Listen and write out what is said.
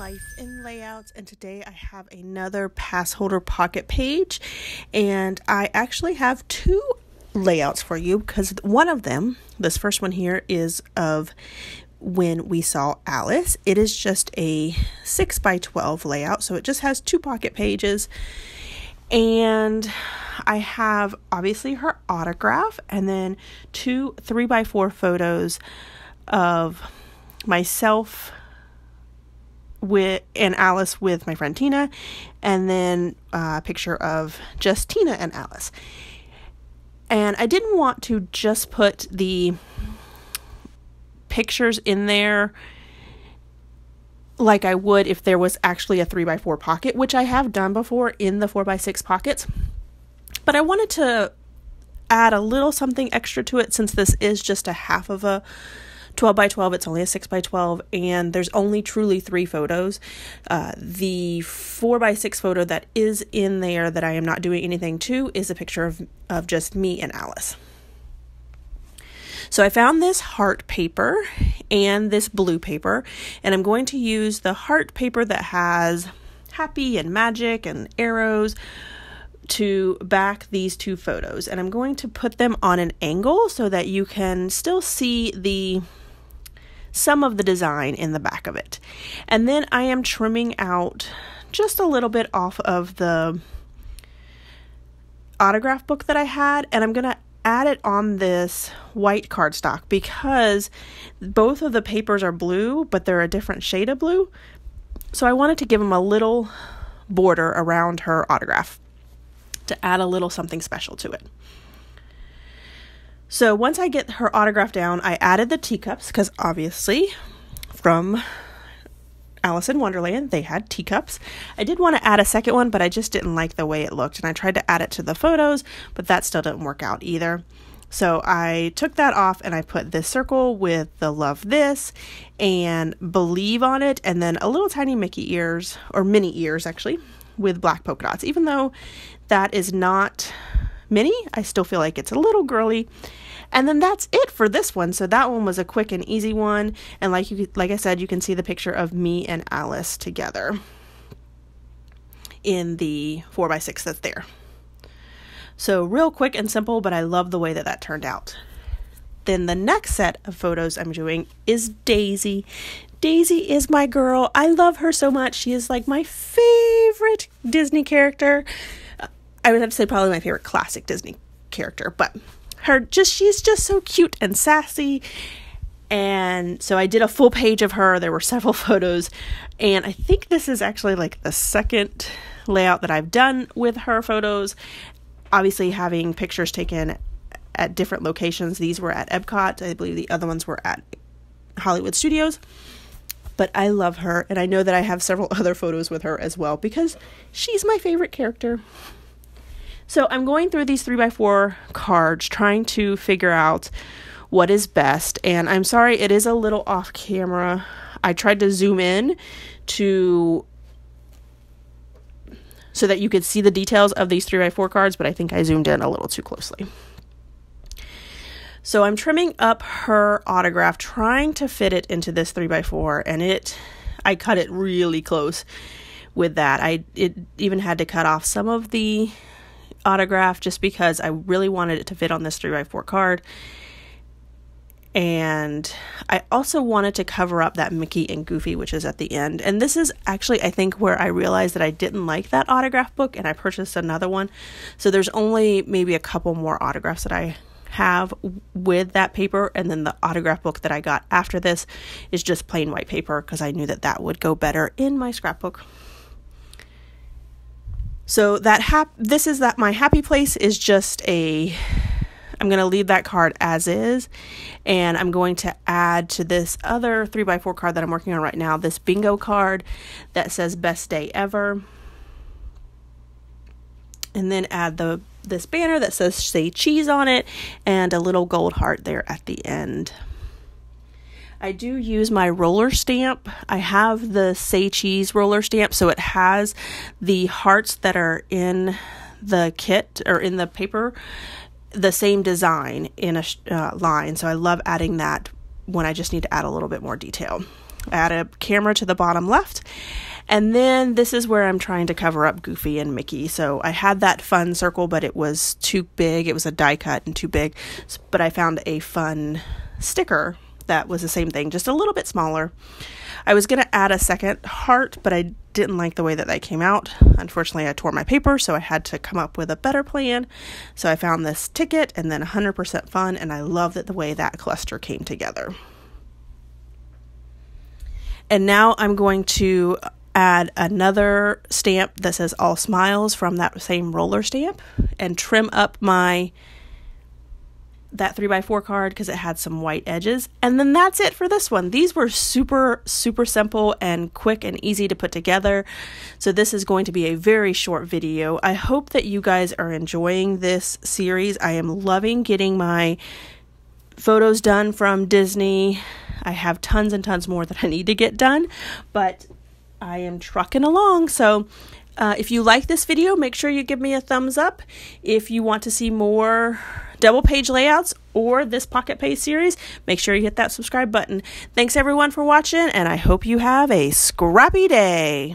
Life in Layouts, and today I have another pass holder pocket page, and I actually have two layouts for you because one of them, this first one here, is of when we saw Alice. It is just a 6x12 layout, so it just has two pocket pages, and I have obviously her autograph and then two 3x4 photos of myself and Alice with my friend Tina, and then a picture of just Tina and Alice. And I didn't want to just put the pictures in there like I would if there was actually a 3x4 pocket, which I have done before in the 4x6 pockets, but I wanted to add a little something extra to it since this is just a half of a 12x12, it's only a 6x12, and there's only truly three photos. The 4x6 photo that is in there that I am not doing anything to is a picture of just me and Alice. So I found this heart paper and this blue paper, and I'm going to use the heart paper that has happy and magic and arrows to back these two photos, and I'm going to put them on an angle so that you can still see some of the design in the back of it. And then I am trimming out just a little bit off of the autograph book that I had, and I'm gonna add it on this white cardstock because both of the papers are blue, but they're a different shade of blue, so I wanted to give them a little border around her autograph to add a little something special to it. So once I get her autograph down, I added the teacups because obviously from Alice in Wonderland they had teacups. I did want to add a second one, but I just didn't like the way it looked, and I tried to add it to the photos, but that still didn't work out either. So I took that off and I put this circle with the love this and believe on it, and then a little tiny Mickey ears, or mini ears actually, with black polka dots. Even though that is not mini, I still feel like it's a little girly. And then that's it for this one. So that one was a quick and easy one. And like I said, you can see the picture of me and Alice together in the 4x6 that's there. So real quick and simple, but I love the way that that turned out. Then the next set of photos I'm doing is Daisy. Daisy is my girl. I love her so much. She is like my favorite Disney character. I would have to say probably my favorite classic Disney character, but she's just so cute and sassy. And so I did a full page of her. There were several photos, and I think this is actually like the second layout that I've done with her photos. Obviously having pictures taken at different locations. These were at Epcot. I believe the other ones were at Hollywood Studios, but I love her, and I know that I have several other photos with her as well because she's my favorite character. So I'm going through these 3x4 cards trying to figure out what is best, and I'm sorry it is a little off camera. I tried to zoom in so that you could see the details of these 3x4 cards, but I think I zoomed in a little too closely. So I'm trimming up her autograph, trying to fit it into this 3x4, and I cut it really close with that. It even had to cut off some of the autograph just because I really wanted it to fit on this 3x4 card. And I also wanted to cover up that Mickey and Goofy, which is at the end. And this is actually, I think, where I realized that I didn't like that autograph book, and I purchased another one. So there's only maybe a couple more autographs that I have with that paper, and then the autograph book that I got after this is just plain white paper because I knew that that would go better in my scrapbook. So my happy place is just I'm going to leave that card as is, and I'm going to add to this other 3x4 card that I'm working on right now this bingo card that says best day ever, and then add this banner that says say cheese on it and a little gold heart there at the end. I do use my roller stamp. I have the say cheese roller stamp, so it has the hearts that are in the kit or in the paper the same design in a line, so I love adding that when I just need to add a little bit more detail. Add a camera to the bottom left. And then this is where I'm trying to cover up Goofy and Mickey. So I had that fun circle, but it was too big. It was a die cut and too big. But I found a fun sticker that was the same thing, just a little bit smaller. I was going to add a second heart, but I didn't like the way that that came out. Unfortunately, I tore my paper, so I had to come up with a better plan. So I found this ticket and then 100% fun, and I love that the way that cluster came together. And now I'm going to add another stamp that says all smiles from that same roller stamp and trim up my that 3x4 card because it had some white edges. And then that's it for this one. These were super simple and quick and easy to put together. So this is going to be a very short video. I hope that you guys are enjoying this series. I am loving getting my photos done from Disney. I have tons and tons more that I need to get done, but I am trucking along. So if you like this video, make sure you give me a thumbs up. If you want to see more double page layouts or this pocket page series, make sure you hit that subscribe button. Thanks everyone for watching, and I hope you have a scrappy day.